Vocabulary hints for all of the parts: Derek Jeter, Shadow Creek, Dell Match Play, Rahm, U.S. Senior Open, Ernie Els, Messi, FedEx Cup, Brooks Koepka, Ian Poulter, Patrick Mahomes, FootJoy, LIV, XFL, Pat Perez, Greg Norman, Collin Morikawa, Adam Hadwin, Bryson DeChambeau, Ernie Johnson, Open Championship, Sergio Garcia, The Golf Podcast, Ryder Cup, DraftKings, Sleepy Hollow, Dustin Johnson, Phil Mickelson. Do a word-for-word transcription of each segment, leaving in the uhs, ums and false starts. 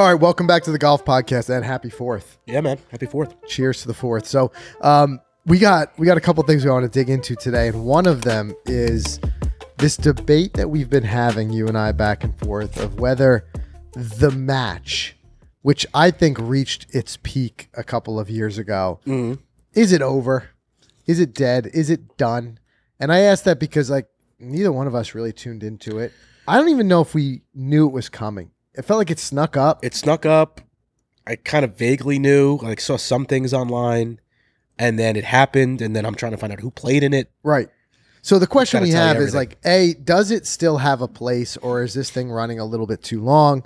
All right, welcome back to the Golf Podcast, and happy fourth. Yeah, man, happy fourth. Cheers to the fourth. So um, we got we got a couple things we want to dig into today, and one of them is this debate that we've been having, you and I, back and forth, of whether the match, which I think reached its peak a couple of years ago, mm-hmm. is it over? Is it dead? Is it done? And I asked that because, like, neither one of us really tuned into it. I don't even know if we knew it was coming. It felt like it snuck up. It snuck up. I kind of vaguely knew, like, saw some things online, and then it happened, and then I'm trying to find out who played in it. Right. So the question we have is, like, A, does it still have a place, or is this thing running a little bit too long?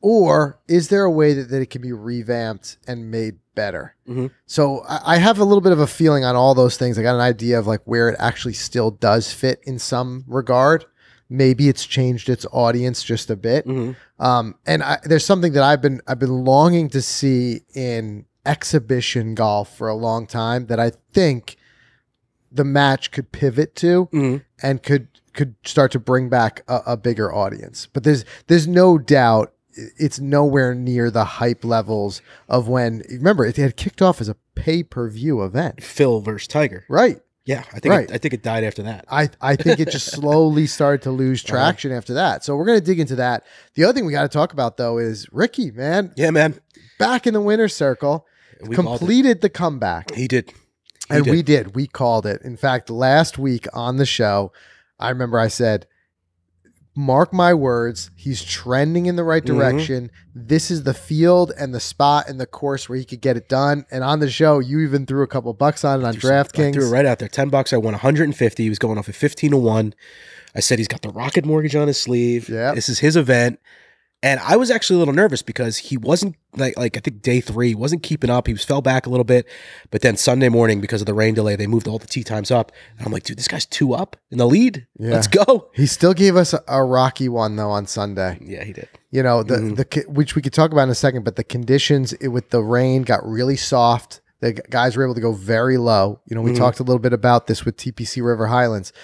Or is there a way that, that it can be revamped and made better? Mm-hmm. So I, I have a little bit of a feeling on all those things. I got an idea of, like, where it actually still does fit in some regard. Maybe it's changed its audience just a bit. Mm-hmm. Um, and I, there's something that I've been I've been longing to see in exhibition golf for a long time that I think the match could pivot to mm-hmm. and could could start to bring back a, a bigger audience. But there's there's no doubt it's nowhere near the hype levels of when, remember, it had kicked off as a pay-per-view event. Phil versus Tiger. Right. Yeah, I think right. it, I think it died after that. I, I think it just slowly started to lose traction right. after that. So we're going to dig into that. The other thing we got to talk about, though, is Rickie, man. Yeah, man. Back in the winner's circle, we completed the comeback. He did. He and did. we did. We called it. In fact, last week on the show, I remember I said, mark my words, he's trending in the right direction. Mm-hmm. This is the field and the spot and the course where he could get it done. And on the show, you even threw a couple bucks on it on DraftKings. I threw it right out there. ten bucks. I won one hundred fifty. He was going off at fifteen to one. I said he's got the Rocket Mortgage on his sleeve. Yeah. This is his event. And I was actually a little nervous because he wasn't, like, like I think day three, he wasn't keeping up. He was fell back a little bit. But then Sunday morning, because of the rain delay, they moved all the tee times up. And I'm like, dude, this guy's two up in the lead. Yeah. Let's go. He still gave us a, a rocky one, though, on Sunday. Yeah, he did. You know, the mm-hmm. the which we could talk about in a second, but the conditions it, with the rain got really soft. The guys were able to go very low. You know, we mm-hmm. talked a little bit about this with T P C River Highlands.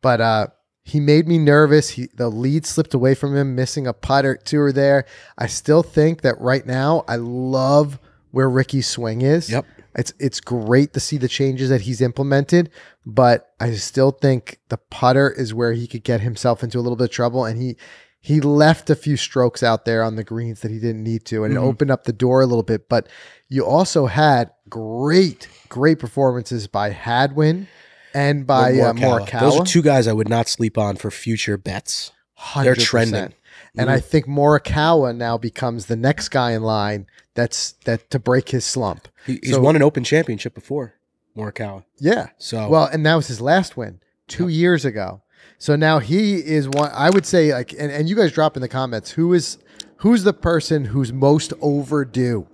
But, uh, he made me nervous. He, the lead slipped away from him, missing a putt or two or there. I still think that right now I love where Rickie's swing is. Yep. It's it's great to see the changes that he's implemented, but I still think the putter is where he could get himself into a little bit of trouble. And he he left a few strokes out there on the greens that he didn't need to, and mm-hmm. it opened up the door a little bit. But you also had great, great performances by Hadwin and by uh, Morikawa. Those are two guys I would not sleep on for future bets. one hundred percent. They're trending. And mm. I think Morikawa now becomes the next guy in line that's that to break his slump. He, he's so, won an Open Championship before, Morikawa. Yeah. So well, and that was his last win two yeah. years ago. So now he is one, I would say, like, and, and you guys drop in the comments, who is who's the person who's most overdue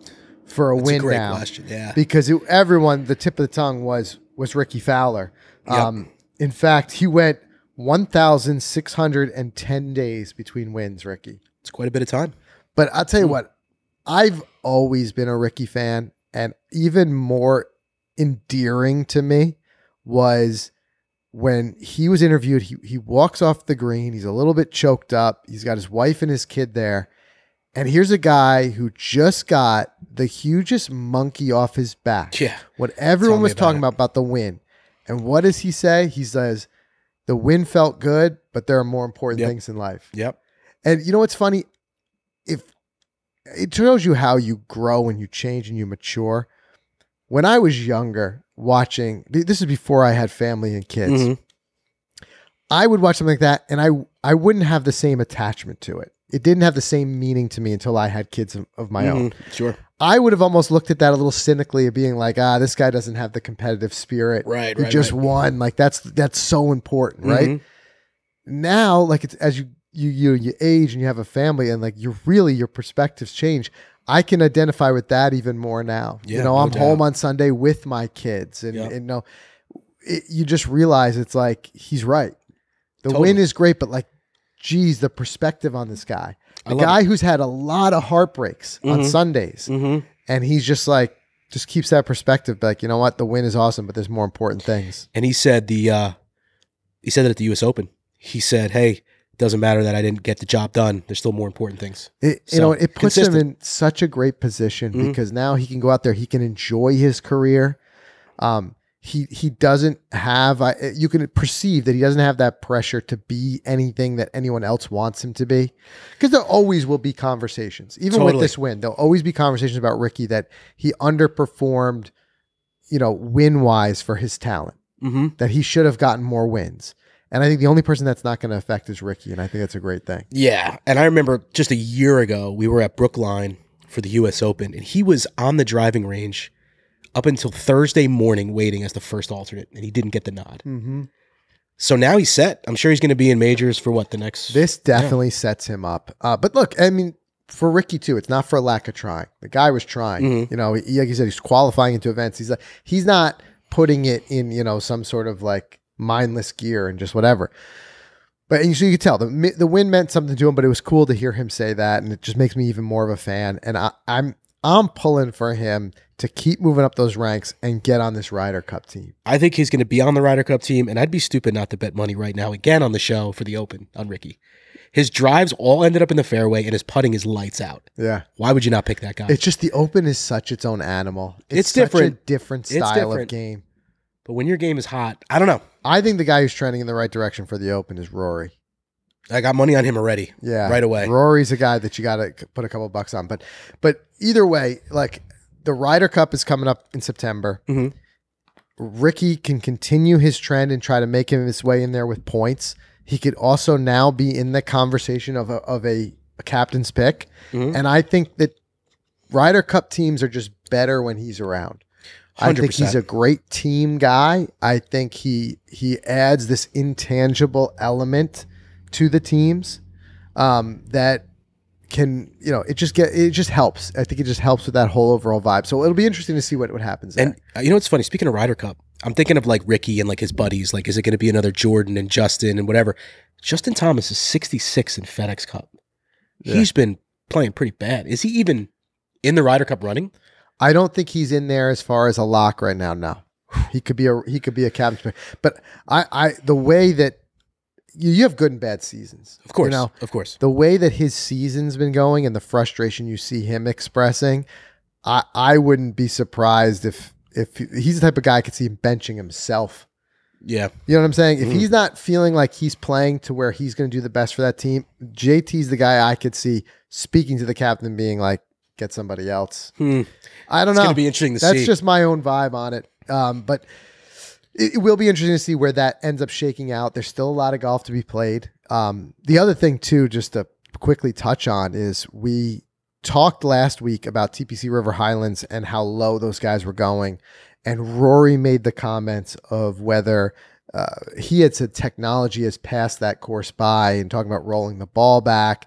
for a that's win a great now? Question. Yeah. Because it, everyone, the tip of the tongue was was Rickie Fowler. Yep. Um, in fact, he went one thousand six hundred ten days between wins, Rickie. It's quite a bit of time. But I'll tell you mm. what, I've always been a Rickie fan, and even more endearing to me was when he was interviewed, he, he walks off the green, he's a little bit choked up, he's got his wife and his kid there, and here's a guy who just got the hugest monkey off his back. Yeah. What everyone was talking about, about the win. And what does he say? He says, the win felt good, but there are more important yep. things in life. Yep. And you know what's funny? If it shows you how you grow and you change and you mature. When I was younger, watching, this is before I had family and kids, mm-hmm. I would watch something like that, and I I wouldn't have the same attachment to it. It didn't have the same meaning to me until I had kids of, of my mm-hmm. own. Sure. I would have almost looked at that a little cynically, being like, ah, this guy doesn't have the competitive spirit. Right. He right, just right. won. Like, that's, that's so important. Mm-hmm. Right now, like, it's, as you, you, you, you age and you have a family, and, like, you're really, your perspectives change. I can identify with that even more now. Yeah, you know, no I'm doubt. home on Sunday with my kids, and, yep. and no, it, you just realize it's like, he's right. The totally. win is great, but, like, geez, the perspective on this guy. The guy it. who's had a lot of heartbreaks mm-hmm. on Sundays, mm-hmm. and he's just like, just keeps that perspective. Like, you know what? The win is awesome, but there's more important things. And he said the, uh, he said that at the U S Open. He said, hey, doesn't matter that I didn't get the job done. There's still more important things. It, so, you know, it puts consistent. him in such a great position mm-hmm. because now he can go out there. He can enjoy his career. Um, he he doesn't have, uh, you can perceive that he doesn't have that pressure to be anything that anyone else wants him to be. Because there always will be conversations. Even totally. with this win, there'll always be conversations about Rickie that he underperformed, you know, win-wise for his talent. Mm-hmm. That he should have gotten more wins. And I think the only person that's not going to affect is Rickie, and I think that's a great thing. Yeah, and I remember just a year ago, we were at Brookline for the U S Open, and he was on the driving range up until Thursday morning waiting as the first alternate, and he didn't get the nod. Mm-hmm. So now he's set. I'm sure he's going to be in majors for what, the next? This definitely yeah. sets him up. Uh, but look, I mean, for Rickie too, it's not for a lack of trying. The guy was trying. Mm-hmm. You know, he, like you said, he's qualifying into events. He's, uh, he's not putting it in, you know, some sort of like, mindless gear and just whatever. But and so you could tell the the win meant something to him, but it was cool to hear him say that, and it just makes me even more of a fan. And I, I'm I'm pulling for him to keep moving up those ranks and get on this Ryder Cup team. I think he's going to be on the Ryder Cup team, and I'd be stupid not to bet money right now again on the show for the Open on Rickie. His drives all ended up in the fairway, and his putting is lights out. Yeah. Why would you not pick that guy? It's just the Open is such its own animal. It's, it's such different. a different style it's different. of game. But when your game is hot, I don't know. I think the guy who's trending in the right direction for the Open is Rory. I got money on him already. Yeah. Right away. Rory's a guy that you got to put a couple bucks on. But but either way, like the Ryder Cup is coming up in September. Mm-hmm. Rickie can continue his trend and try to make him his way in there with points. He could also now be in the conversation of a, of a, a captain's pick. Mm-hmm. And I think that Ryder Cup teams are just better when he's around. one hundred percent. I think he's a great team guy. I think he he adds this intangible element to the teams um, that can, you know, it just get it just helps. I think it just helps with that whole overall vibe. So it'll be interesting to see what, what happens there. And uh, you know what's funny? Speaking of Ryder Cup, I'm thinking of like Rickie and like his buddies. Like, is it going to be another Jordan and Justin and whatever? Justin Thomas is sixty-six in FedEx Cup. Yeah. He's been playing pretty bad. Is he even in the Ryder Cup running? I don't think he's in there as far as a lock right now. No, he could be a he could be a captain, but I, I the way that you, you have good and bad seasons, of course, you know? of course. The way that his season's been going and the frustration you see him expressing, I I wouldn't be surprised if if he's the type of guy I could see him benching himself. Yeah, you know what I'm saying. If mm. he's not feeling like he's playing to where he's going to do the best for that team, J T's the guy I could see speaking to the captain, being like, get somebody else. Hmm. I don't it's know. It's going to be interesting to That's see. That's just my own vibe on it. Um, but it, it will be interesting to see where that ends up shaking out. There's still a lot of golf to be played. Um, the other thing, too, just to quickly touch on is we talked last week about T P C River Highlands and how low those guys were going. And Rory made the comments of whether uh, he had said technology has passed that course by and talking about rolling the ball back.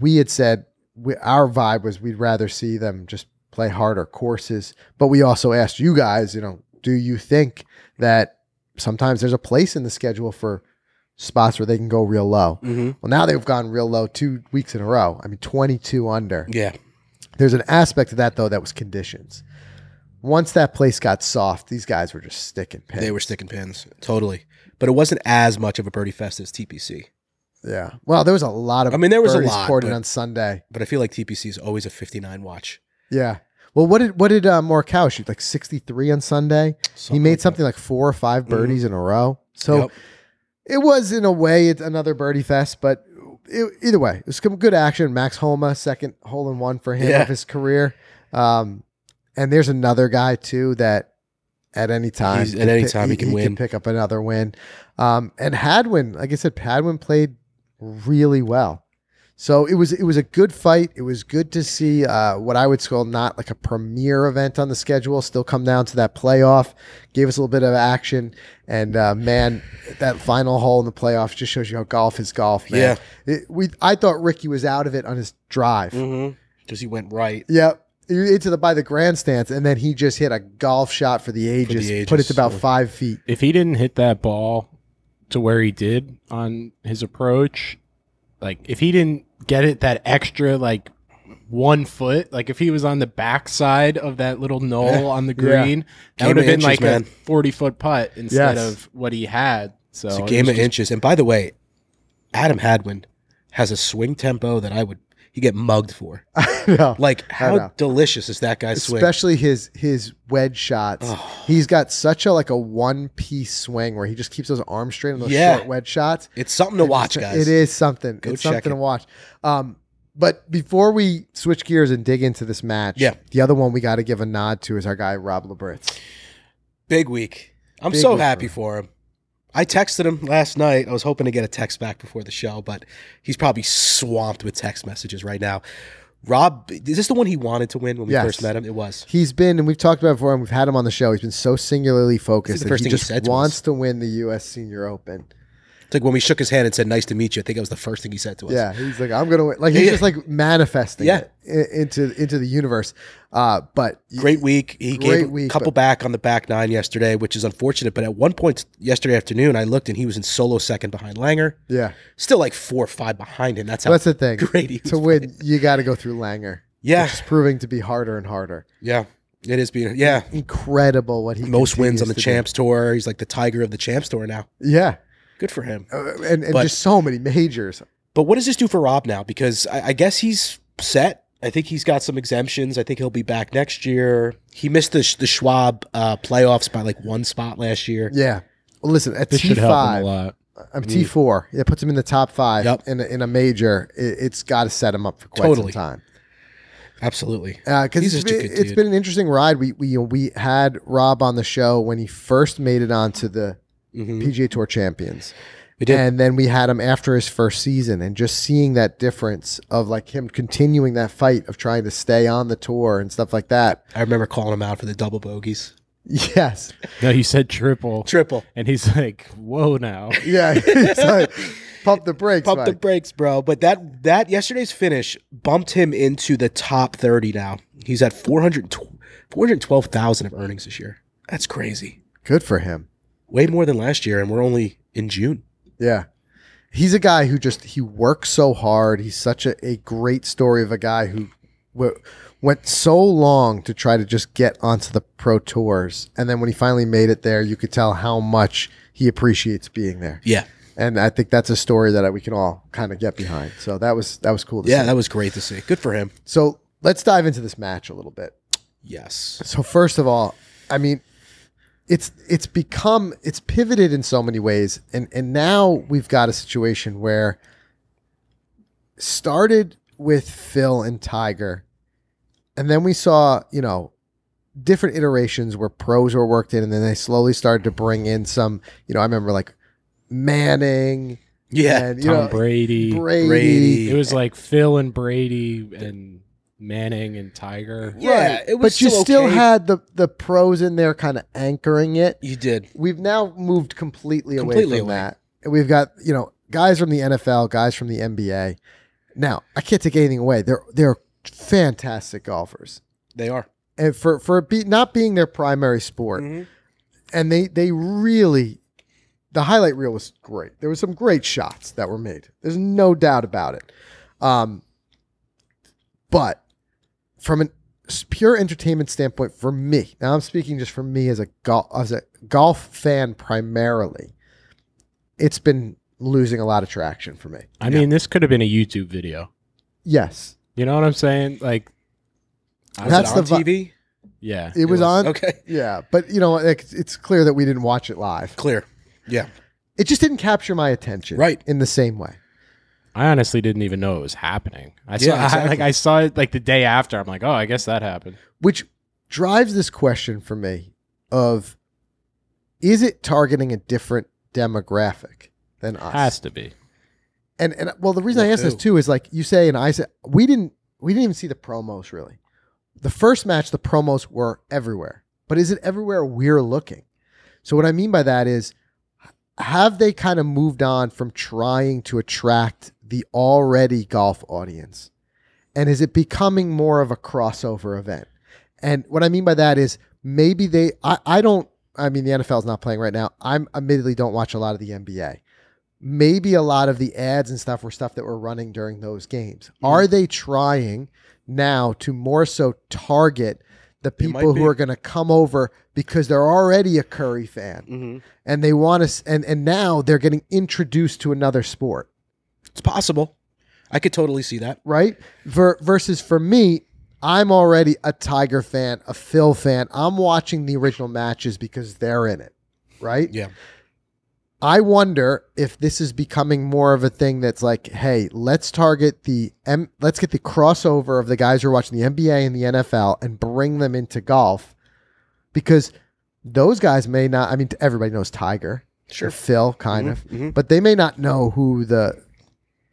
We had said, We, our vibe was we'd rather see them just play harder courses. But we also asked you guys, you know, do you think that sometimes there's a place in the schedule for spots where they can go real low? Mm-hmm. Well, now they've gone real low two weeks in a row. I mean, twenty-two under. Yeah. There's an aspect of that, though, that was conditions. Once that place got soft, these guys were just sticking pins. They were sticking pins, totally. But it wasn't as much of a birdie fest as T P C. Yeah. Well, there was a lot of I mean, there was a lot but, on Sunday. But I feel like T P C is always a fifty-nine watch. Yeah. Well, what did what did uh, Morikawa shoot? Like sixty-three on Sunday? Something he made like something that. like four or five birdies mm-hmm. in a row. So yep. it was, in a way, it's another birdie fest. But it, either way, it was some good action. Max Homa, second hole-in-one for him yeah. of his career. Um, and there's another guy, too, that at any time. He's, at any time he, he can he win. He can pick up another win. Um, and Hadwin, like I said, Hadwin played really well. So it was it was a good fight. It was good to see uh, what I would call not like a premier event on the schedule still come down to that playoff. Gave us a little bit of action. And uh, man, that final hole in the playoff just shows you how golf is golf, man. Yeah. It, we, I thought Rickie was out of it on his drive. Mm-hmm. Just he went right. Yep. Into the by the grandstands, and then he just hit a golf shot for the ages. For the ages. Put it to about five feet. If he didn't hit that ball to where he did on his approach, like if he didn't get it that extra like one foot, like if he was on the backside of that little knoll yeah. on the green, yeah. that would have been inches, like man. a forty foot putt instead yes. of what he had. So it's a game of just... inches. And by the way, Adam Hadwin has a swing tempo that I would you get mugged for. I know. Like, how know. delicious is that guy's Especially swing? Especially his his wedge shots. Oh. He's got such a like a one piece swing where he just keeps those arms straight on those yeah. short wedge shots. It's something to and watch, guys. It is something. Go it's check something it. to watch. Um, but before we switch gears and dig into this match, yeah. the other one we got to give a nod to is our guy Rob Labritz. Big week. I'm Big so week happy for him. for him. I texted him last night. I was hoping to get a text back before the show, but he's probably swamped with text messages right now. Rob, is this the one he wanted to win when we yes. first met him? It was. He's been, and we've talked about it before, and we've had him on the show. He's been so singularly focused that he just he wants to, to win the U S Senior Open. It's like when we shook his hand and said, "Nice to meet you." I think that was the first thing he said to us. Yeah, he's like, "I'm gonna win." Like he's yeah. just like manifesting yeah. it into into the universe. Uh, but great week. He great gave week, a couple back on the back nine yesterday, which is unfortunate. But at one point yesterday afternoon, I looked and he was in solo second behind Langer. Yeah, still like four or five behind him. That's how. Well, that's the thing. Great to playing. win, you got to go through Langer. Yeah, which is proving to be harder and harder. Yeah. It is being yeah incredible what he most wins on the Champs do. Tour. He's like the tiger of the Champs Tour now. Yeah. Good for him. Uh, and and but, just so many majors. But what does this do for Rob now? Because I, I guess he's set. I think he's got some exemptions. I think he'll be back next year. He missed the, the Schwab uh, playoffs by like one spot last year. Yeah. Well, listen, at this T five, I'm T four. It puts him in the top five yep. in, a, in a major. It, it's got to set him up for quite totally. some time. Absolutely. Uh, cause it's, been, it's been an interesting ride. We, we, you know, we had Rob on the show when he first made it onto the Mm-hmm. P G A Tour Champions. We did. And then we had him after his first season, and just seeing that difference of like him continuing that fight of trying to stay on the tour and stuff like that. I remember calling him out for the double bogeys. Yes. No, he said triple. Triple. And he's like, whoa now. Yeah. He's like, pump the brakes. Pump Mike. the brakes, bro. But that that yesterday's finish bumped him into the top thirty now. He's at four hundred twelve thousand of earnings this year. That's crazy. Good for him. Way more than last year, and we're only in June. Yeah. He's a guy who just, he works so hard. He's such a, a great story of a guy who w went so long to try to just get onto the pro tours. And then when he finally made it there, you could tell how much he appreciates being there. Yeah. And I think that's a story that we can all kind of get behind. So that was, that was cool to yeah, see. Yeah, that was great to see. Good for him. So let's dive into this match a little bit. Yes. So first of all, I mean, It's it's become it's pivoted in so many ways, and and now we've got a situation where started with Phil and Tiger, and then we saw you know different iterations where pros were worked in, and then they slowly started to bring in some you know I remember like Manning, yeah, and, you Tom know, Brady, Brady, Brady. It was like Phil and Brady and Manning and Tiger. Yeah, right. It was but you still, still okay. had the the pros in there kind of anchoring it. You did. We've now moved completely, completely away from away. that. And we've got, you know, guys from the N F L, guys from the N B A. Now, I can't take anything away. They're they're fantastic golfers. They are. And for for be, not being their primary sport. Mm-hmm. And they they really the highlight reel was great. There were some great shots that were made. There's no doubt about it. Um but from a pure entertainment standpoint, for me, now I'm speaking just for me as a, gol as a golf fan primarily, it's been losing a lot of traction for me. I yeah. mean, this could have been a YouTube video. Yes. You know what I'm saying? Like, was That's it on the T V? Yeah. It, it was, was on. Okay. Yeah. But, you know, it's, it's clear that we didn't watch it live. Clear. Yeah. It just didn't capture my attention right. in the same way. I honestly didn't even know it was happening. I yeah, saw exactly. I, like I saw it like the day after. I'm like, oh, I guess that happened. Which drives this question for me of, is it targeting a different demographic than us? Has to be. And and well, the reason well, I ask too. this too is like you say, and I said we didn't we didn't even see the promos really. The first match, the promos were everywhere, but is it everywhere we're looking? So what I mean by that is, have they kind of moved on from trying to attract the already golf audience, and is it becoming more of a crossover event? And what I mean by that is maybe they I, I don't I mean the N F L is not playing right now. I'm admittedly don't watch a lot of the N B A. Maybe a lot of the ads and stuff were stuff that were running during those games. Mm-hmm. Are they trying now to more so target the people who are going to come over because they're already a Curry fan, mm-hmm. and they want to and and now they're getting introduced to another sport? It's possible. I could totally see that. Right? Ver- versus for me, I'm already a Tiger fan, a Phil fan. I'm watching the original matches because they're in it. Right? Yeah. I wonder if this is becoming more of a thing that's like, hey, let's target the M- let's get the crossover of the guys who are watching the N B A and the N F L and bring them into golf, because those guys may not, I mean, everybody knows Tiger. Sure. Phil, kind mm-hmm, of. Mm-hmm. But they may not know who the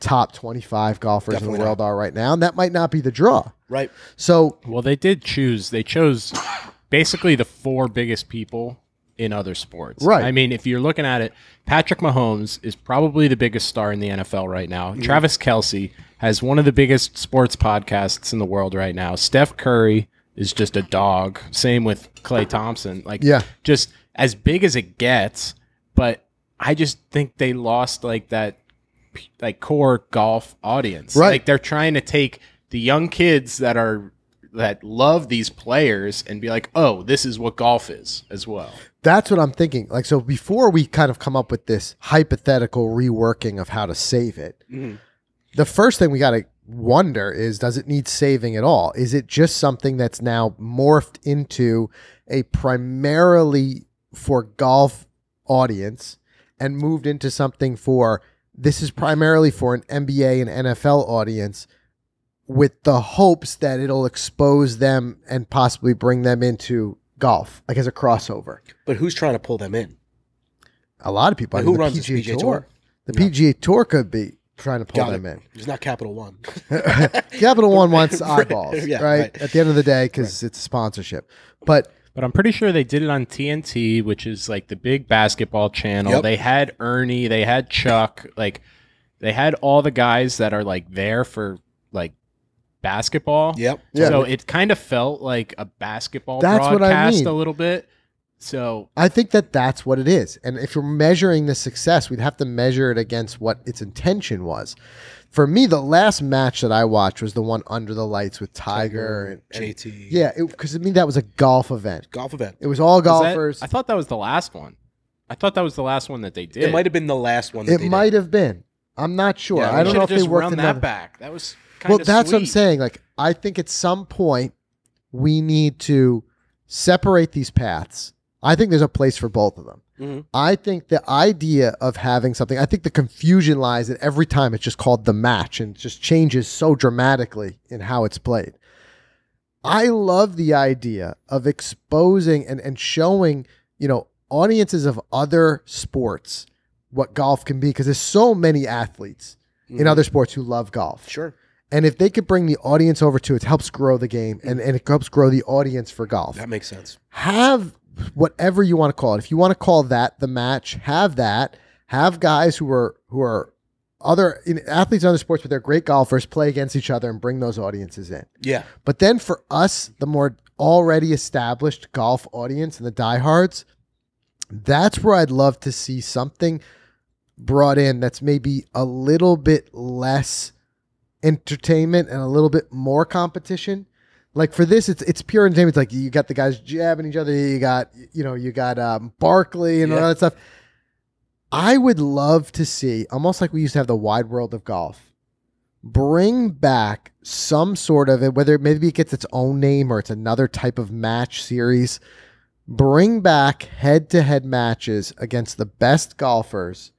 top twenty-five golfers Definitely in the world not. are right now, and that might not be the draw. Right. So, well, they did choose. They chose basically the four biggest people in other sports. Right. I mean, if you're looking at it, Patrick Mahomes is probably the biggest star in the N F L right now. Mm-hmm. Travis Kelce has one of the biggest sports podcasts in the world right now. Steph Curry is just a dog. Same with Klay Thompson. Like, yeah. just as big as it gets. But I just think they lost like that, like core golf audience. Right. Like they're trying to take the young kids that are that love these players and be like, oh, this is what golf is as well. That's what I'm thinking. Like, so before we kind of come up with this hypothetical reworking of how to save it, mm-hmm. the first thing we got to wonder is, does it need saving at all? Is it just something that's now morphed into a primarily for golf audience and moved into something for, this is primarily for an N B A and N F L audience, with the hopes that it'll expose them and possibly bring them into golf, like as a crossover? But who's trying to pull them in? A lot of people. Like, I mean, who runs the P G A Tour? Tour? The no. P G A Tour could be trying to pull Got them it. in. It's not Capital One. Capital One wants eyeballs, yeah, right? right? At the end of the day, because right. it's sponsorship. But... But I'm pretty sure they did it on T N T, which is like the big basketball channel. Yep. They had Ernie, they had Chuck, like they had all the guys that are like there for like basketball. Yep. Yeah. So it kind of felt like a basketball that's broadcast what I mean. a little bit. So I think that that's what it is. And if you're measuring the success, we'd have to measure it against what its intention was. For me, the last match that I watched was the one under the lights with Tiger, Tiger and J T. And, yeah, because I mean, that was a golf event. Golf event. It was all golfers. Was that, I thought that was the last one. I thought that was the last one that they did. It might have been the last one that it they did. It might have been. I'm not sure. Yeah, I don't know if just they worked run that back. That was kind of Well, that's sweet. what I'm saying. Like, I think at some point we need to separate these paths. I think there's a place for both of them. Mm-hmm. I think the idea of having something, I think the confusion lies that every time it's just called the match and it just changes so dramatically in how it's played. I love the idea of exposing and, and showing, you know, audiences of other sports what golf can be, because there's so many athletes mm-hmm. in other sports who love golf. Sure. And if they could bring the audience over to it, it helps grow the game and, and it helps grow the audience for golf. That makes sense. Have... whatever you want to call it. If you want to call that the match, have that. Have guys who are who are other in, athletes in other sports, but they're great golfers, play against each other and bring those audiences in. Yeah. But then for us, the more already established golf audience and the diehards, that's where I'd love to see something brought in that's maybe a little bit less entertainment and a little bit more competition. Like for this, it's it's pure entertainment. It's like you got the guys jabbing each other. You got you know you got um, Barkley and yeah. all that stuff. I would love to see, almost like we used to have the Wide World of Golf, bring back some sort of it. Whether maybe it gets its own name or it's another type of match series, bring back head-to-head matches against the best golfers,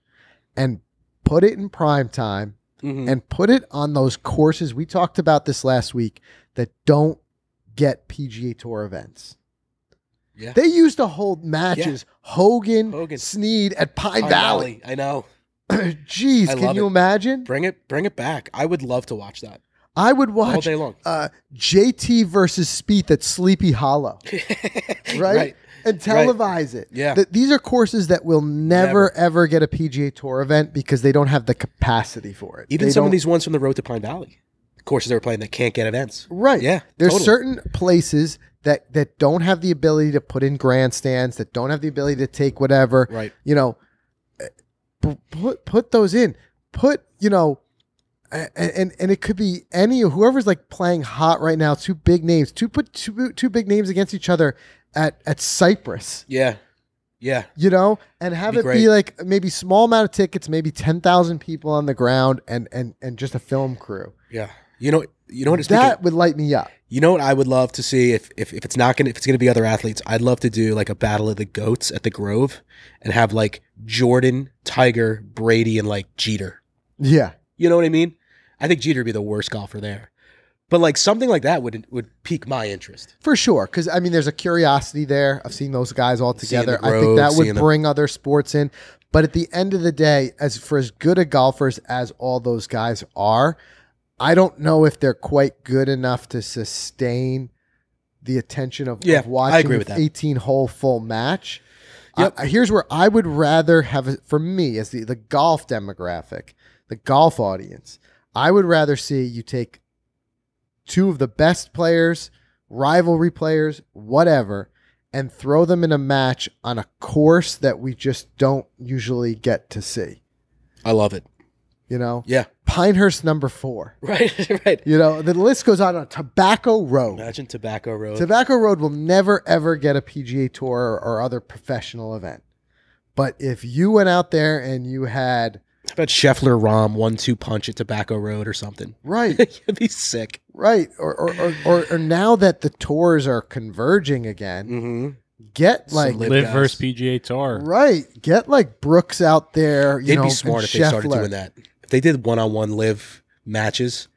and put it in prime time mm-hmm. and put it on those courses. We talked about this last week that don't get P G A Tour events. Yeah. They used to hold matches. Yeah. Hogan, Hogan, Snead at Pine, Pine Valley. Valley. I know. Jeez, I can you it. imagine? Bring it, bring it back. I would love to watch that. I would watch all day long. Uh, J T versus Spieth at Sleepy Hollow, right? right? And televise right. it. Yeah. Th- these are courses that will never, never ever get a P G A Tour event because they don't have the capacity for it. Even they some don't... of these ones from the road to Pine Valley. Courses they were playing that can't get events. Right. Yeah. There's totally. certain places that that don't have the ability to put in grandstands, that don't have the ability to take whatever. Right. You know, put put those in. Put, you know, and and, and it could be any, whoever's like playing hot right now, two big names, two put two, two big names against each other at at Cyprus. Yeah. Yeah. You know, and have it be like maybe small amount of tickets, maybe ten thousand people on the ground and, and, and just a film crew. Yeah. You know, you know what? That would light me up. You know what I would love to see if, if, if it's not going to, if it's going to be other athletes, I'd love to do like a battle of the goats at the Grove and have like Jordan, Tiger, Brady, and like Jeter. Yeah. You know what I mean? I think Jeter would be the worst golfer there. But like something like that would would pique my interest. For sure. Because, I mean, there's a curiosity there of seeing those guys all together. Grove, I think that would bring them. Other sports in. But at the end of the day, as for as good a golfers as all those guys are, I don't know if they're quite good enough to sustain the attention of, yeah, of watching an eighteen hole full match. Yep. Uh, here's where I would rather have, a, for me, as the, the golf demographic, the golf audience, I would rather see you take two of the best players, rivalry players, whatever, and throw them in a match on a course that we just don't usually get to see. I love it. You know? Yeah. Pinehurst number four. Right, right. You know, the list goes on. on Tobacco Road. Imagine Tobacco Road. Tobacco Road will never, ever get a P G A Tour or, or other professional event. But if you went out there and you had... How about Scheffler, Rahm, one two punch at Tobacco Road or something? Right. It'd be sick. Right. Or or, or or or now that the tours are converging again, mm-hmm. get like... Live versus P G A Tour. Right. Get like Brooks out there, you They'd know, be smart if Scheffler. They started doing that. If they did one-on-one live matches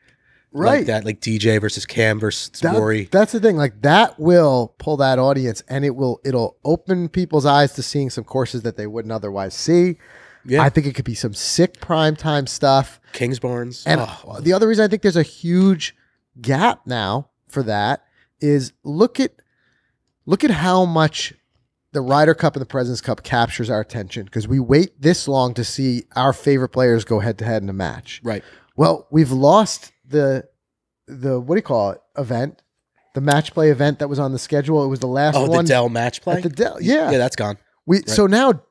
right. like that, like D J versus Cam versus that, Rory. That's the thing. Like that will pull that audience and it will it'll open people's eyes to seeing some courses that they wouldn't otherwise see. Yeah. I think it could be some sick primetime stuff. Kings Barnes. And oh. the other reason I think there's a huge gap now for that is look at look at how much the Ryder Cup and the President's Cup captures our attention because we wait this long to see our favorite players go head to head in a match. Right. Well, we've lost the the what do you call it event, the match play event that was on the schedule. It was the last oh, one. Oh, the Dell match play. At the Dell, yeah, yeah, that's gone. We right. so now.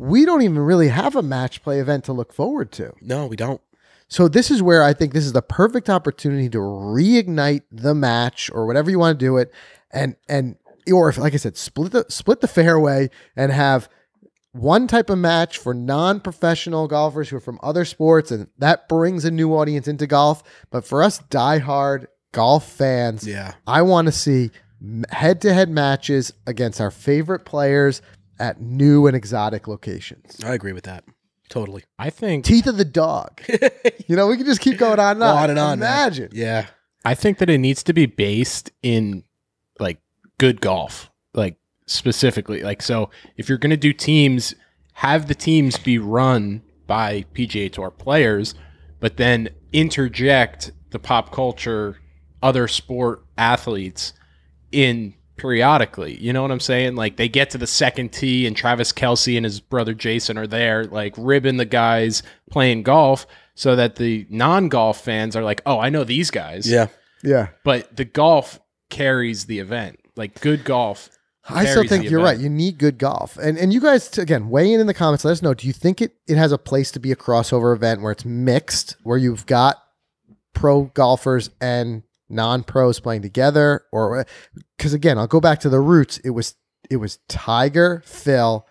We don't even really have a match play event to look forward to. No, we don't. So this is where I think this is the perfect opportunity to reignite the match or whatever you want to do it. And, and or if, like I said, split the, split the fairway and have one type of match for non-professional golfers who are from other sports. And that brings a new audience into golf. But for us diehard golf fans, yeah. I want to see head-to-head matches against our favorite players at new and exotic locations. I agree with that. Totally. I think... Teeth of the dog. You know, we can just keep going on and on. On and on. Imagine. Man. Yeah. I think that it needs to be based in, like, good golf. Like, specifically. Like, so, if you're going to do teams, have the teams be run by P G A Tour players, but then interject the pop culture, other sport athletes in... periodically, you know what I'm saying? Like they get to the second tee and Travis Kelce and his brother Jason are there, like ribbing the guys playing golf so that the non-golf fans are like, oh, I know these guys. Yeah. Yeah. But the golf carries the event. Like good golf. I still think you're event. right. You need good golf. And and you guys, again, weigh in in the comments. Let us know. Do you think it, it has a place to be a crossover event where it's mixed, where you've got pro golfers and non-pros playing together? Or because again, I'll go back to the roots. It was it was Tiger, Phil,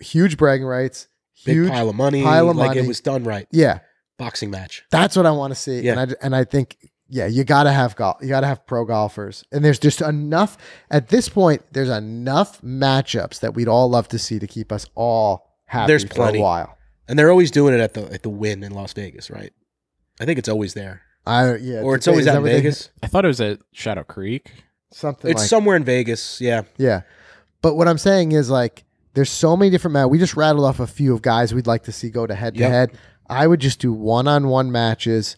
huge bragging rights, huge big pile of money, pile of like money. It was done right. Yeah, boxing match. That's what I want to see. Yeah. And I and I think yeah, you gotta have golf. You gotta have pro golfers. And there's just enough at this point. There's enough matchups that we'd all love to see to keep us all happy there's for plenty. a while. And they're always doing it at the at the Wynn in Las Vegas, right? I think it's always there. I yeah, or it's always out in Vegas. I thought it was at Shadow Creek. Something it's like somewhere in Vegas, yeah. Yeah. But what I'm saying is like there's so many different matches. We just rattled off a few of guys we'd like to see go to head to head. Yep. I would just do one on one matches.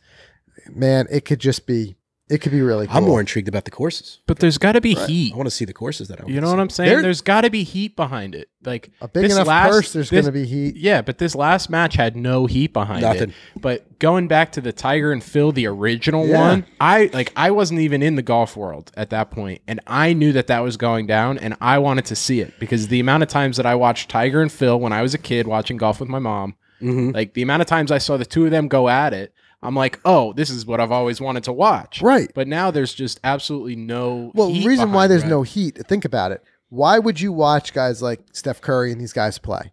Man, it could just be it could be really cool. I'm more intrigued about the courses. But there's gotta be right. heat. I want to see the courses that I want You know to what see. I'm saying? There, there's gotta be heat behind it. Like a big enough last, purse, there's this, gonna be heat. Yeah, but this last match had no heat behind Nothing. it. But going back to the Tiger and Phil, the original yeah. one, I like I wasn't even in the golf world at that point, and I knew that that was going down, and I wanted to see it because the amount of times that I watched Tiger and Phil when I was a kid watching golf with my mom, mm-hmm. like the amount of times I saw the two of them go at it. I'm like, oh, this is what I've always wanted to watch. Right. But now there's just absolutely no Well, heat the reason why there's it. no heat, think about it. why would you watch guys like Steph Curry and these guys play?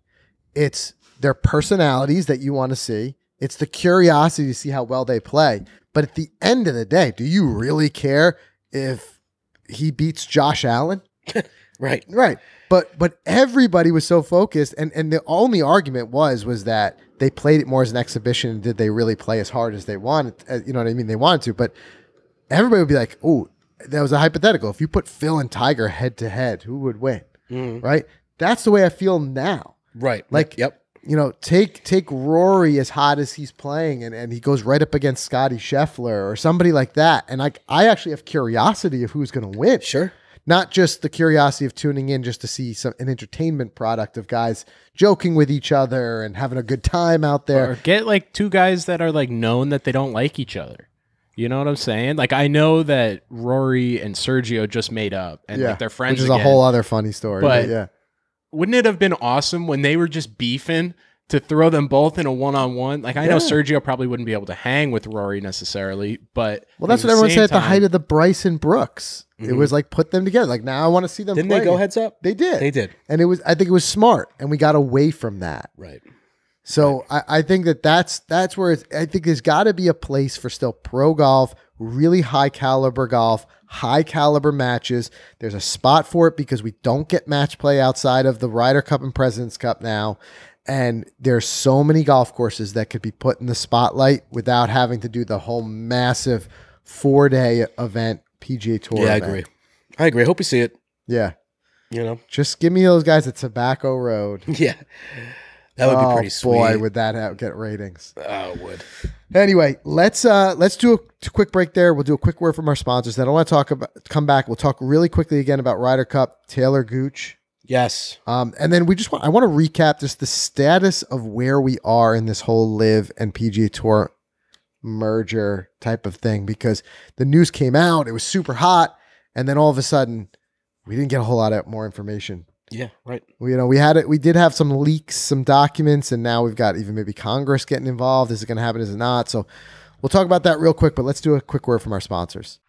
It's their personalities that you want to see. It's the curiosity to see how well they play. But at the end of the day, do you really care if he beats Josh Allen? Right. Right. But but everybody was so focused, and, and the only argument was was that they played it more as an exhibition. Did they really play as hard as they wanted? You know what I mean? They wanted to, but everybody would be like, oh, that was a hypothetical. If you put Phil and Tiger head to head, who would win? Mm. Right? That's the way I feel now. Right. Like, yep. You know, take take Rory as hot as he's playing, and, and he goes right up against Scottie Scheffler or somebody like that. And I, I actually have curiosity of who's going to win. Sure. Not just the curiosity of tuning in just to see some an entertainment product of guys joking with each other and having a good time out there. Or get like two guys that are like known that they don't like each other. You know what I'm saying? Like, I know that Rory and Sergio just made up and yeah, like they're friends. Which is again, a whole other funny story. But yeah. Wouldn't it have been awesome when they were just beefing to throw them both in a one-on-one? Like, I yeah. know Sergio probably wouldn't be able to hang with Rory necessarily, but... Well, that's what everyone said at the height of the Bryson Brooks. Mm-hmm. It was like, put them together. Like, now I want to see them Didn't play. They go heads up? They did. They did. And it was, I think it was smart, and we got away from that. Right. So right. I, I think that that's, that's where it's, I think there's got to be a place for still pro golf, really high-caliber golf, high caliber matches. There's a spot for it because we don't get match play outside of the Ryder Cup and President's Cup now. And there's so many golf courses that could be put in the spotlight without having to do the whole massive four day event P G A Tour. Yeah, event. I agree. I agree. I hope we see it. Yeah. You know, just give me those guys at Tobacco Road. Yeah. That would oh, be pretty sweet. Boy, would that get ratings? Oh, it would. Anyway, let's uh, let's do a quick break there. We'll do a quick word from our sponsors. Then I want to talk about come back. We'll talk really quickly again about Ryder Cup, Taylor Gooch. Yes. Um, and then we just want I want to recap just the status of where we are in this whole LIV and P G A Tour merger type of thing, because the news came out, it was super hot, and then all of a sudden we didn't get a whole lot of more information. Yeah, right. We, you know, we had it. We did have some leaks, some documents, and now we've got even maybe Congress getting involved. Is it going to happen? Is it not? So we'll talk about that real quick, but let's do a quick word from our sponsors.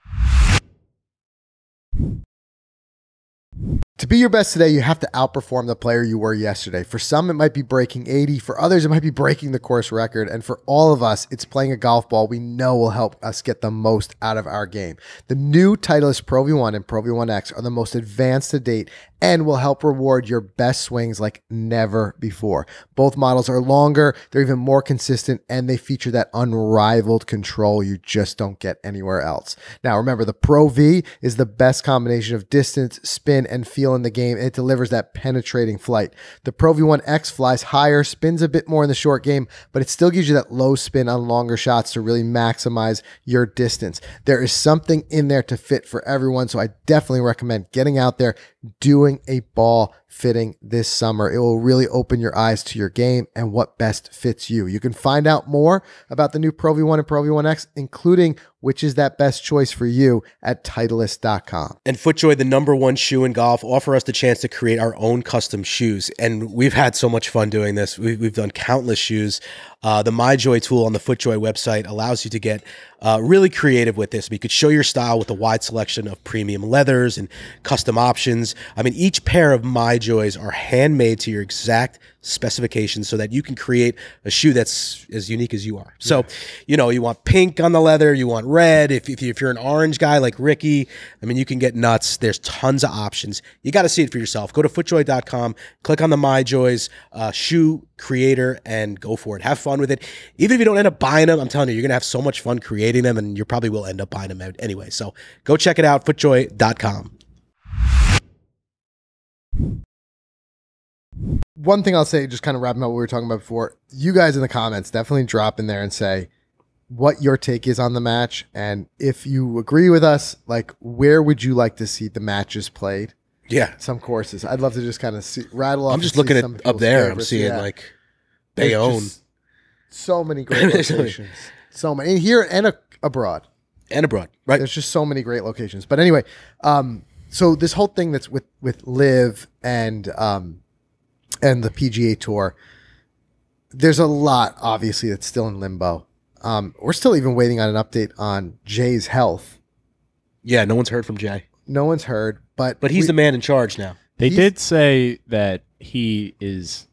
To be your best today, you have to outperform the player you were yesterday. For some, it might be breaking eighty. For others, it might be breaking the course record. And for all of us, it's playing a golf ball we know will help us get the most out of our game. The new Titleist Pro V one and Pro V one X are the most advanced to date and will help reward your best swings like never before. Both models are longer, they're even more consistent, and they feature that unrivaled control you just don't get anywhere else. Now, remember, the Pro V is the best combination of distance, spin, and feel in the game. It delivers that penetrating flight. The Pro V one X flies higher, spins a bit more in the short game, but it still gives you that low spin on longer shots to really maximize your distance. There is something in there to fit for everyone, so I definitely recommend getting out there, doing a ball fitting this summer. It will really open your eyes to your game and what best fits you. You can find out more about the new Pro V one and Pro V one X, including which is that best choice for you, at Titleist dot com. And FootJoy, the number one shoe in golf, offer us the chance to create our own custom shoes. And we've had so much fun doing this. We've, we've done countless shoes. Uh, the MyJoy tool on the FootJoy website allows you to get uh, really creative with this. We could show your style with a wide selection of premium leathers and custom options. I mean, each pair of MyJoys are handmade to your exact specifications so that you can create a shoe that's as unique as you are. So, yeah. You know, you want pink on the leather, you want red. If, if, you, if you're an orange guy like Ricky, I mean, you can get nuts. There's tons of options. You got to see it for yourself. Go to footjoy dot com, click on the MyJoys uh, shoe creator, and go for it. Have fun. Fun with it. Even if you don't end up buying them, I'm telling you, you're gonna have so much fun creating them, and you probably will end up buying them anyway. So go check it out, footjoy dot com. One thing I'll say, just kind of wrapping up what we were talking about before, you guys in the comments definitely drop in there and say what your take is on the match, and if you agree with us, like, where would you like to see the matches played? Yeah, some courses. I'd love to just kind of see, rattle off. I'm just looking at up there. I'm seeing yeah. like they There's own. Just, So many great locations. So many. And here and a, abroad. And abroad, right? There's just so many great locations. But anyway, um, so this whole thing that's with, with LIV and, um, and the P G A Tour, there's a lot, obviously, that's still in limbo. Um, we're still even waiting on an update on Jay's health. Yeah, no one's heard from Jay. No one's heard. But, but he's we, the man in charge now. They He's, did say that he is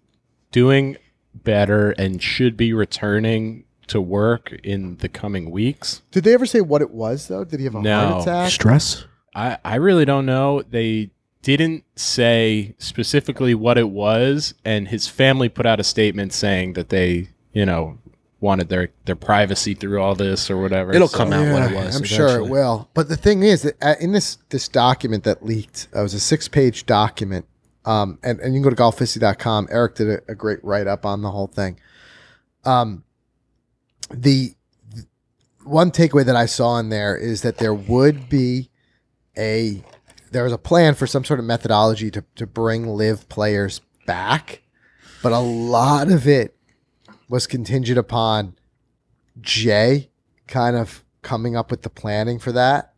doing better and should be returning to work in the coming weeks. Did they ever say what it was, though? Did he have a no. heart attack? Stress? I, I really don't know. They didn't say specifically what it was, and his family put out a statement saying that they, you know, wanted their, their privacy through all this or whatever. It'll so, come out yeah, what it was. I'm eventually. sure it will. But the thing is, that in this this document that leaked, it was a six-page document, um, and, and you can go to golf fifty dot com. Eric did a, a great write-up on the whole thing. Um, the, the one takeaway that I saw in there is that there would be a there was a plan for some sort of methodology to, to bring live players back, but a lot of it was contingent upon Jay kind of coming up with the planning for that.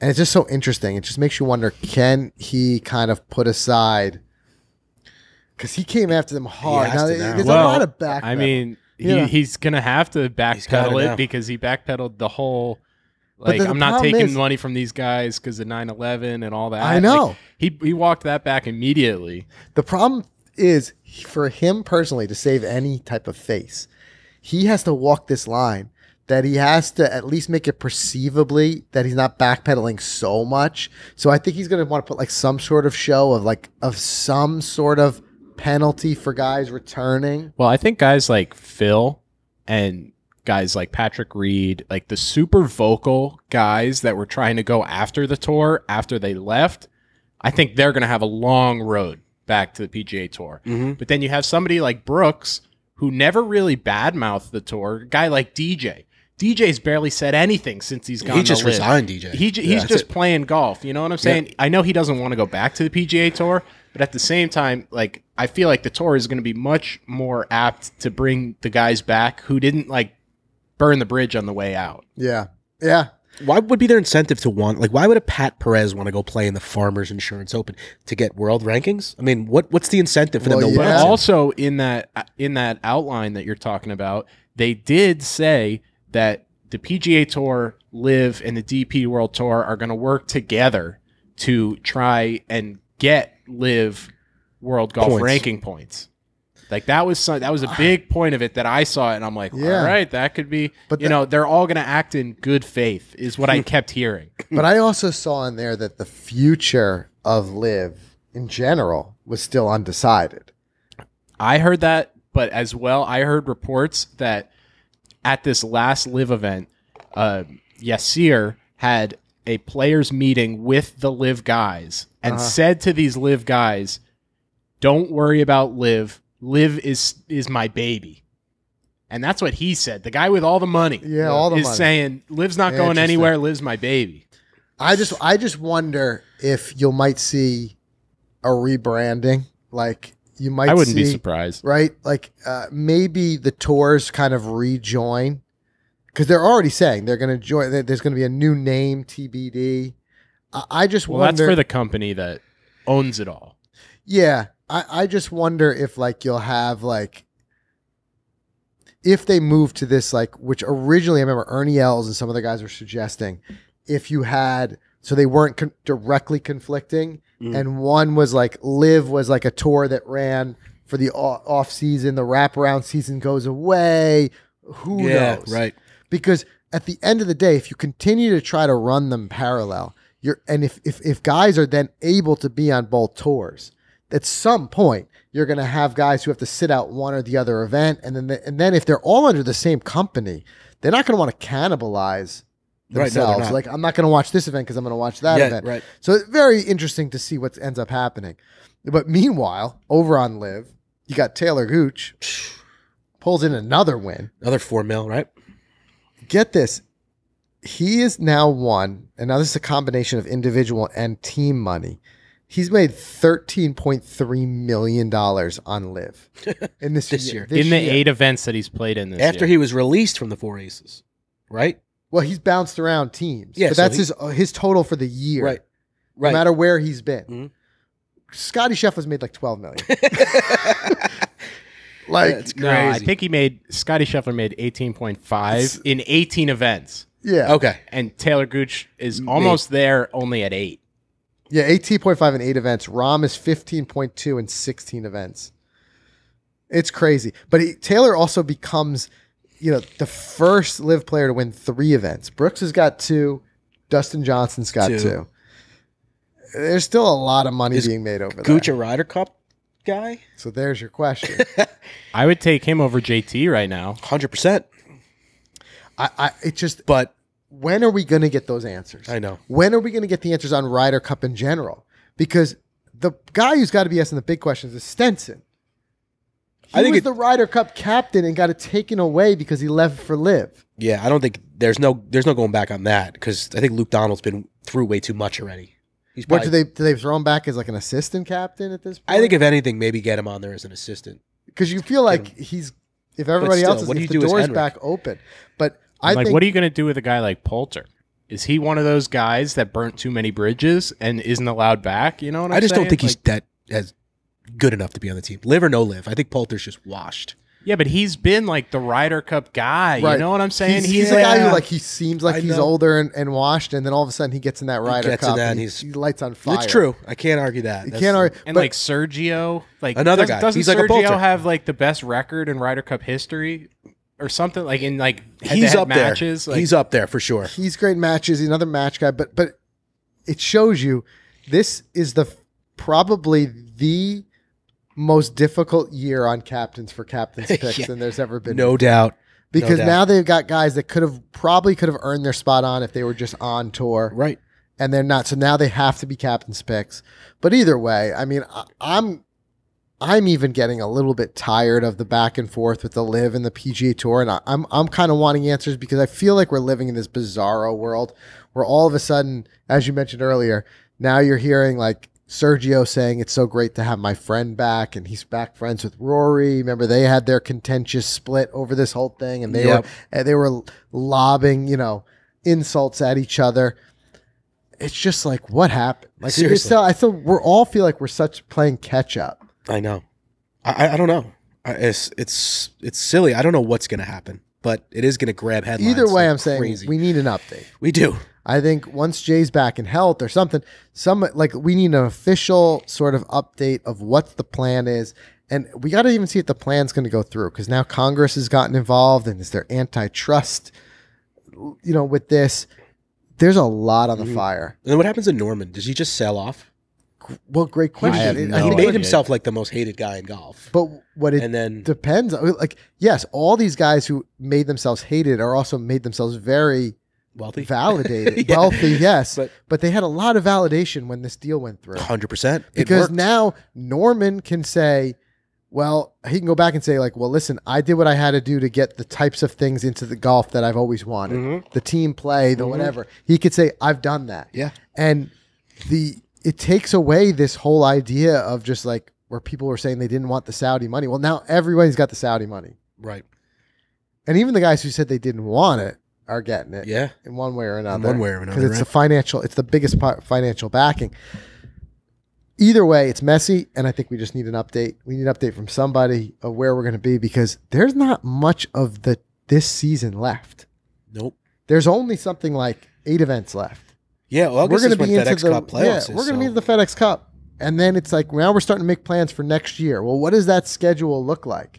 And it's just so interesting. It just makes you wonder, can he kind of put aside, because he came after them hard. Now, there's well, a lot of backpedaling. I mean, he, yeah. he's going to have to backpedal it because he backpedaled the whole, like, the I'm not taking is, money from these guys because of nine eleven and all that. I know. Like, he, he walked that back immediately. The problem is for him personally to save any type of face, he has to walk this line that he has to at least make it perceivably that he's not backpedaling so much. So I think he's going to want to put like some sort of show of like of some sort of penalty for guys returning. Well, I think guys like Phil and guys like Patrick Reed, like the super vocal guys that were trying to go after the tour after they left, I think they're going to have a long road back to the P G A Tour. Mm-hmm. But then you have somebody like Brooks who never really badmouthed the tour. A guy like D J. D J's barely said anything since he's gone. He just resigned, D J. He, he's yeah, just it. playing golf. You know what I'm saying? Yeah. I know he doesn't want to go back to the P G A Tour, but at the same time, like I feel like the tour is going to be much more apt to bring the guys back who didn't like burn the bridge on the way out. Yeah. Yeah. Why would be their incentive to want, like, why would a Pat Perez want to go play in the Farmers Insurance Open to get world rankings? I mean, what what's the incentive for well, them to yeah. But also, in that, in that outline that you're talking about, they did say that the P G A Tour, Live, and the D P World Tour are going to work together to try and get Live World Golf points. ranking points. Like that was some, that was a big point of it that I saw, and I'm like, yeah. all right, that could be. But you know, they're all going to act in good faith, is what I kept hearing. But I also saw in there that the future of Live in general was still undecided. I heard that, but as well, I heard reports that at this last Live event, uh, Yassir had a players meeting with the Live guys and uh-huh. said to these Live guys, "Don't worry about Live." Liv is is my baby. And that's what he said. The guy with all the money yeah, all the is money. saying Liv's not going anywhere, Liv's my baby. I just I just wonder if you might see a rebranding. Like you might I wouldn't see, be surprised. Right? Like uh, maybe the tours kind of rejoin. Because they're already saying they're gonna join there's gonna be a new name, T B D. I, I just well, wonder that's for the company that owns it all. Yeah. I, I just wonder if like you'll have like if they move to this like which originally I remember Ernie Els and some of the guys were suggesting if you had so they weren't con directly conflicting mm. and one was like Live was like a tour that ran for the off season the wraparound season goes away who yeah, knows right because at the end of the day if you continue to try to run them parallel you're and if if if guys are then able to be on both tours. At some point, you're going to have guys who have to sit out one or the other event, and then the, and then if they're all under the same company, they're not going to want to cannibalize themselves. Right, no, like I'm not going to watch this event because I'm going to watch that yeah, event. Right. So it's very interesting to see what ends up happening. But meanwhile, over on Live, you got Taylor Gooch pulls in another win, another four mil, right? Get this, he is now won, and now this is a combination of individual and team money. He's made thirteen point three million dollars on Live in this, this year. year. This in the year. eight events that he's played in this After year. After he was released from the Four Aces, right? Well, he's bounced around teams. Yeah, but so that's he, his uh, his total for the year, right? right. No matter where he's been. Mm-hmm. Scottie Scheffler's made like twelve million dollars. Like, that's crazy. No, I think he made, Scottie Scheffler made eighteen point five in eighteen events. Yeah. Okay. And Taylor Gooch is almost made. there only at eight. Yeah, eighteen point five and eight events. Rahm is fifteen point two and sixteen events. It's crazy. But he, Taylor also becomes, you know, the first live player to win three events. Brooks has got two. Dustin Johnson's got two. two. There's still a lot of money is being made over there. Gooch a Ryder Cup guy? So there's your question. I would take him over J T right now. one hundred percent. I, I it just but when are we going to get those answers? I know. When are we going to get the answers on Ryder Cup in general? Because the guy who's got to be asking the big questions is Stenson. He I think was it, the Ryder Cup captain and got it taken away because he left for Live. Yeah, I don't think there's no there's no going back on that because I think Luke Donald's been through way too much already. He's what probably, do they do they throw him back as like an assistant captain at this point? I think if anything, maybe get him on there as an assistant because you feel like him. he's if everybody still, else is what do you if do the door's back open, but. I like, think, what are you going to do with a guy like Poulter? Is he one of those guys that burnt too many bridges and isn't allowed back? You know what I'm I just saying? don't think like, he's that as good enough to be on the team. Live or no live, I think Poulter's just washed. Yeah, but he's been like the Ryder Cup guy. Right. You know what I'm saying? He's, he's, he's a guy who like he seems like I he's know. older and, and washed, and then all of a sudden he gets in that Ryder he Cup. That and he's, he lights on fire. It's true. I can't argue that. You That's, can't argue. And like Sergio, like another does, guy. Doesn't he's Sergio like a Poulter. have like the best record in Ryder Cup history? Or something like in like head he's up matches. There. Like, he's up there for sure. He's great matches. He's another match guy, but but it shows you this is the probably the most difficult year on captains for captains picks yeah. than there's ever been. No doubt. Because no doubt. now they've got guys that could have probably could have earned their spot on if they were just on tour, right? And they're not. So now they have to be captains picks. But either way, I mean, I, I'm. I'm even getting a little bit tired of the back and forth with the Live and the P G A Tour, and I, I'm I'm kind of wanting answers because I feel like we're living in this bizarro world where all of a sudden, as you mentioned earlier, now you're hearing like Sergio saying it's so great to have my friend back, and he's back friends with Rory. Remember, they had their contentious split over this whole thing, and they yep. were they were lobbing you know insults at each other. It's just like what happened. Like still, I still we're all feel like we're such playing catch up. I know. I, I don't know. It's it's it's silly. I don't know what's going to happen, but it is going to grab headlines. Either way, I'm crazy. saying we need an update. We do. I think once Jay's back in health or something, some like we need an official sort of update of what the plan is, and we got to even see if the plan's going to go through because now Congress has gotten involved, and is there antitrust? You know, with this, there's a lot on the mm-hmm. fire. And then what happens to Norman? Does he just sell off? Well, great question. No he made idea. himself like the most hated guy in golf. But what it and then, depends on, like, yes, all these guys who made themselves hated are also made themselves very wealthy, validated, yeah. wealthy, yes. But, but they had a lot of validation when this deal went through. one hundred percent. Because now Norman can say, well, he can go back and say, like, well, listen, I did what I had to do to get the types of things into the golf that I've always wanted. Mm-hmm. The team play, the mm-hmm. whatever. He could say, I've done that. Yeah. And the... It takes away this whole idea of just like where people were saying they didn't want the Saudi money. Well, now everybody's got the Saudi money. Right. And even the guys who said they didn't want it are getting it. Yeah. In one way or another. In one way or another. Because it's right? a financial, it's the biggest financial backing. Either way, it's messy. And I think we just need an update. We need an update from somebody of where we're going to be because there's not much of the this season left. Nope. There's only something like eight events left. Yeah, well, we're going to be into FedEx the Cup playoffs. Yeah, is, we're going to so. be in the FedEx Cup, and then it's like now we're starting to make plans for next year. Well, what does that schedule look like?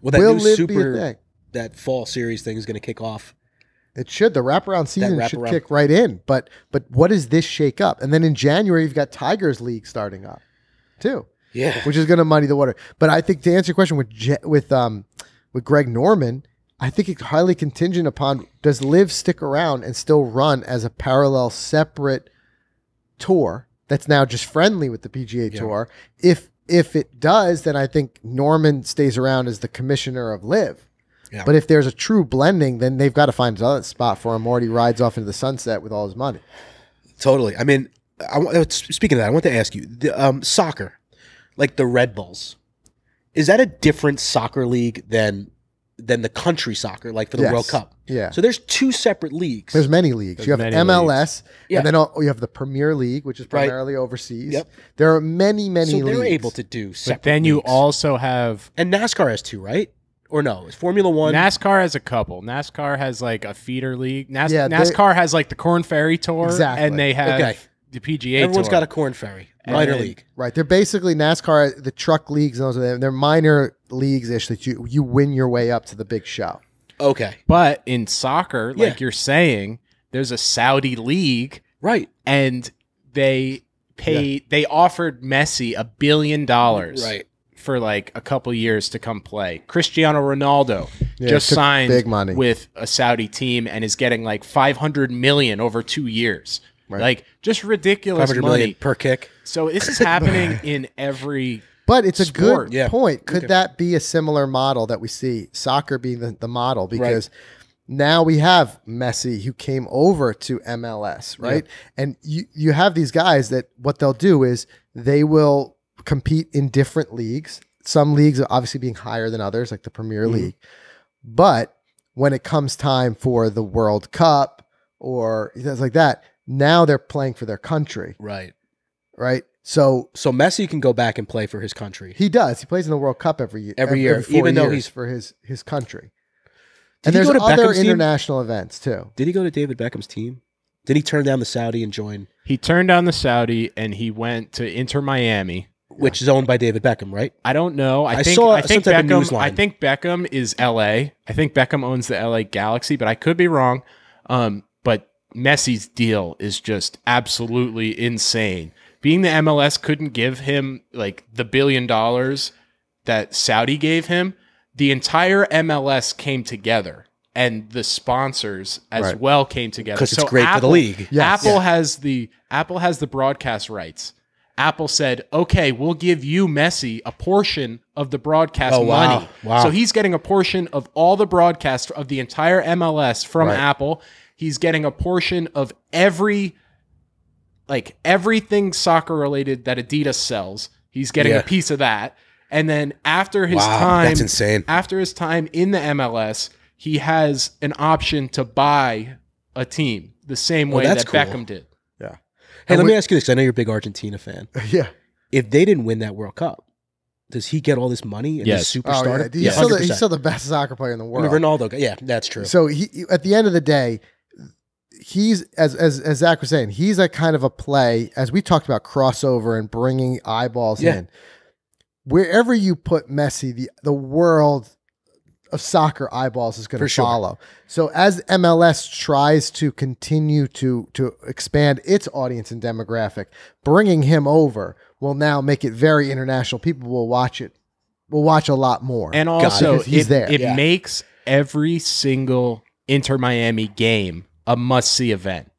Well, that Will new super that fall series thing is going to kick off. It should. The wraparound season wrap should around. kick right in. But but what does this shake up? And then in January you've got Tigers League starting up, too. Yeah, which is going to muddy the water. But I think to answer your question with Je with um with Greg Norman. I think it's highly contingent upon does Liv stick around and still run as a parallel separate tour that's now just friendly with the P G A yeah. Tour. If if it does, then I think Norman stays around as the commissioner of Liv. Yeah. But if there's a true blending, then they've got to find another spot for him or he rides off into the sunset with all his money. Totally. I mean, I, speaking of that, I want to ask you, the, um, soccer, like the Red Bulls, is that a different soccer league than... than the country soccer, like for the yes. World Cup. Yeah. So there's two separate leagues. There's many leagues. There's you have M L S, yeah. and then all, you have the Premier League, which is primarily right. overseas. Yep. There are many, many so leagues. So they're able to do separate But then you leagues. also have... And NASCAR has two, right? Or no, it's Formula One. NASCAR has a couple. NASCAR has like a feater league. Nas yeah, NASCAR has like the Corn Ferry Tour, exactly. and they have... Okay. the P G A Everyone's Tour. Got a corn ferry. Minor and, league. Right. They're basically NASCAR, the truck leagues. And those, they're minor leagues-ish that you, you win your way up to the big show. Okay. But in soccer, yeah. like you're saying, there's a Saudi league. Right. And they paid, yeah. they offered Messi a billion dollars. Right. For like a couple years to come play. Cristiano Ronaldo yeah, just signed big money with a Saudi team and is getting like five hundred million over two years. Right. Like just ridiculous money per kick. So this is happening in every But it's sport. a good yeah. point. Could okay. that be a similar model that we see soccer being the, the model? Because right. now we have Messi who came over to M L S, right? Yeah. And you, you have these guys that what they'll do is they will compete in different leagues. Some leagues are obviously being higher than others, like the Premier mm-hmm. League. But when it comes time for the World Cup or things like that, now they're playing for their country. Right. Right. So so Messi can go back and play for his country. He does. He plays in the World Cup every year. Every year. Every even though he's for his his country. Did and there's other Beckham's international team? events too. Did he go to David Beckham's team? Did he turn down the Saudi and join? He turned down the Saudi and he went to Inter Miami. Which yeah. is owned by David Beckham, right? I don't know. I, I think, saw I think some type Beckham, of news line. I think Beckham is L A. I think Beckham owns the L A Galaxy, but I could be wrong. Um, but Messi's deal is just absolutely insane. Being the M L S couldn't give him like the billion dollars that Saudi gave him, the entire M L S came together. And the sponsors as right. well came together. Because so it's great Apple, for the league. Yes. Apple yeah. has the Apple has the broadcast rights. Apple said, okay, we'll give you, Messi, a portion of the broadcast oh, wow. money. Wow. So he's getting a portion of all the broadcast of the entire M L S from right. Apple. He's getting a portion of every, like everything soccer related that Adidas sells. He's getting yeah. a piece of that. And then after his wow, time, that's insane. After his time in the M L S, he has an option to buy a team the same way well, that cool. Beckham did. Hey, let me ask you this. I know you're a big Argentina fan. Yeah. If they didn't win that World Cup, does he get all this money and yes. his superstar? Oh, yeah. He's, yeah. Still the, he's still the best soccer player in the world. I mean, Ronaldo, yeah, that's true. So he, at the end of the day, he's, as, as, as Zach was saying, he's a kind of a play, as we talked about crossover and bringing eyeballs yeah. in. Wherever you put Messi, the, the world of soccer eyeballs is going to sure. follow. So as M L S tries to continue to to expand its audience and demographic, bringing him over will now make it very international. People will watch it. Will watch a lot more. And also, God, he's it, there. it yeah. makes every single Inter Miami game a must see event.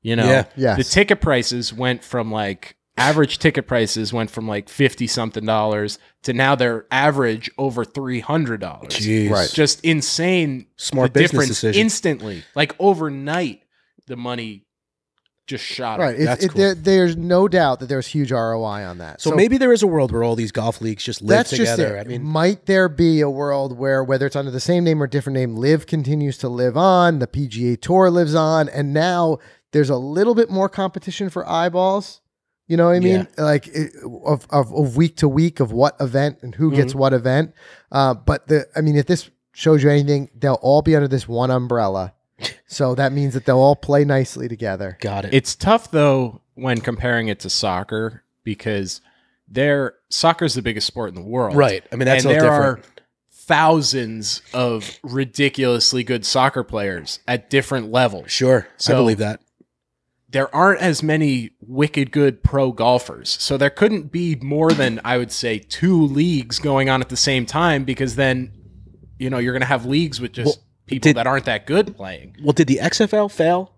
You know, yeah. yes. the ticket prices went from like. Average ticket prices went from like fifty something dollars to now they're average over three hundred dollars. Jeez. Right. Just insane. Smart the business difference decision. Instantly. Like overnight, the money just shot right. up. It, that's it, cool. there, there's no doubt that there's huge R O I on that. So, so maybe there is a world where all these golf leagues just live that's together. Just I mean, might there be a world where whether it's under the same name or different name, Live continues to live on, the P G A Tour lives on, and now there's a little bit more competition for eyeballs. You know what I mean? Yeah. Like of, of of week to week of what event and who mm-hmm. gets what event. Uh, but the I mean, if this shows you anything, they'll all be under this one umbrella. So that means that they'll all play nicely together. Got it. It's tough though when comparing it to soccer because they're soccer is the biggest sport in the world, right? I mean, that's and there different. are thousands of ridiculously good soccer players at different levels. Sure, so, I believe that. There aren't as many wicked good pro golfers. So there couldn't be more than, I would say, two leagues going on at the same time because then, you know, you're going to have leagues with just well, people did, that aren't that good playing. Well, did the X F L fail?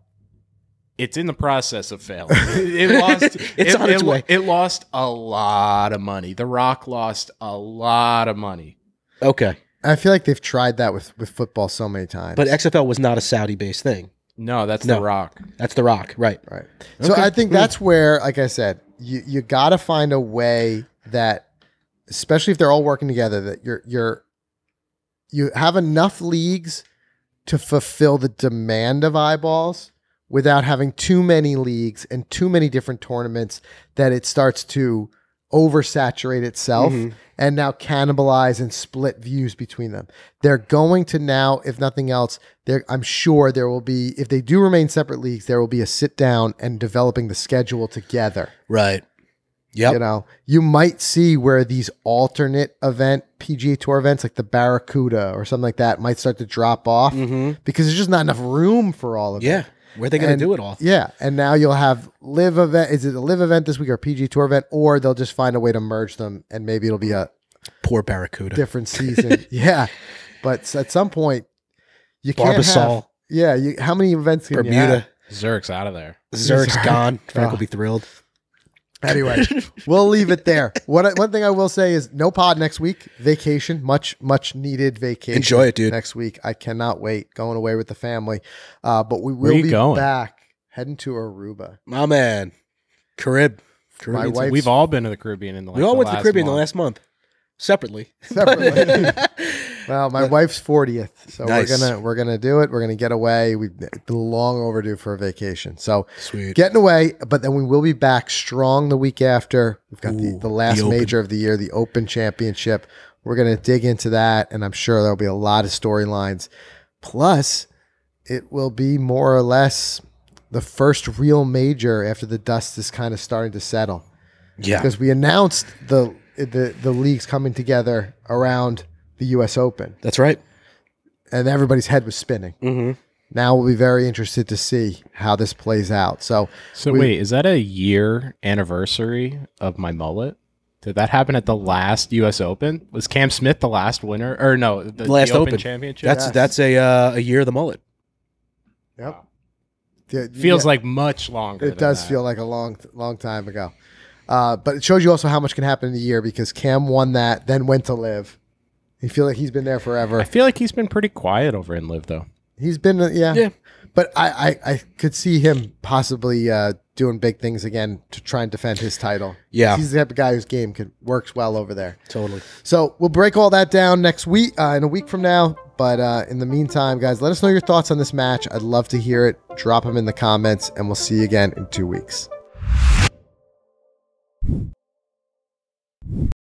It's in the process of failing. It, it lost, it's it, on its it, way. It lost a lot of money. The Rock lost a lot of money. Okay. I feel like they've tried that with, with football so many times. But X F L was not a Saudi-based thing. No, that's no. The Rock. That's The Rock, right. Right. Okay. So I think that's where, like I said, you, you got to find a way that, especially if they're all working together, that you're, you're, you have enough leagues to fulfill the demand of eyeballs without having too many leagues and too many different tournaments that it starts to oversaturate itself mm-hmm. and now cannibalize and split views between them. They're going to now, if nothing else, there I'm sure there will be, if they do remain separate leagues, there will be a sit down and developing the schedule together. Right. Yeah. You know, you might see where these alternate event P G A Tour events like the Barracuda or something like that might start to drop off mm-hmm. because there's just not enough room for all of yeah. it. Yeah. Where are they going to do it all? Yeah. And now you'll have live event. Is it a live event this week or P G A Tour event? Or they'll just find a way to merge them and maybe it'll be a poor Barracuda different season. yeah. But at some point you can't have, yeah. You, how many events can Bermuda. You have? Zurich's out of there. Zurich's Zurich. Gone. Frank oh. will be thrilled. Anyway, we'll leave it there. One, one thing I will say is no pod next week. Vacation, much, much needed vacation. Enjoy it, dude. Next week. I cannot wait. Going away with the family. Uh, but we will be going? back. Heading to Aruba. My man. Carib. My wife. We've all been to the Caribbean in the last month. We all went to the Caribbean month. the last month. Separately. Separately. Well, my wife's fortieth, so nice. we're gonna we're gonna do it. We're gonna get away. We've been long overdue for a vacation, so sweet. Getting away. But then we will be back strong the week after. We've got Ooh, the, the last the major of the year, the Open Championship. We're gonna dig into that, and I'm sure there'll be a lot of storylines. Plus, it will be more or less the first real major after the dust is kind of starting to settle. Yeah, because we announced the the the leagues coming together around the U S Open. That's right. And everybody's head was spinning. Mm-hmm. Now we'll be very interested to see how this plays out. So, so we, wait, is that a year anniversary of my mullet? Did that happen at the last U S Open? Was Cam Smith the last winner? Or no, the, the last the Open, Open Championship? That's yes. that's a uh, a year of the mullet. Yep. Wow. Feels yeah. like much longer. It does that. feel like a long, long time ago. Uh, but it shows you also how much can happen in a year because Cam won that, then went to Live. You feel like he's been there forever. I feel like he's been pretty quiet over in Live, though. He's been, uh, yeah. yeah. But I, I, I could see him possibly uh, doing big things again to try and defend his title. Yeah. He's the type of guy whose game could, works well over there. Totally. So we'll break all that down next week, uh, in a week from now. But uh, in the meantime, guys, let us know your thoughts on this match. I'd love to hear it. Drop them in the comments, and we'll see you again in two weeks.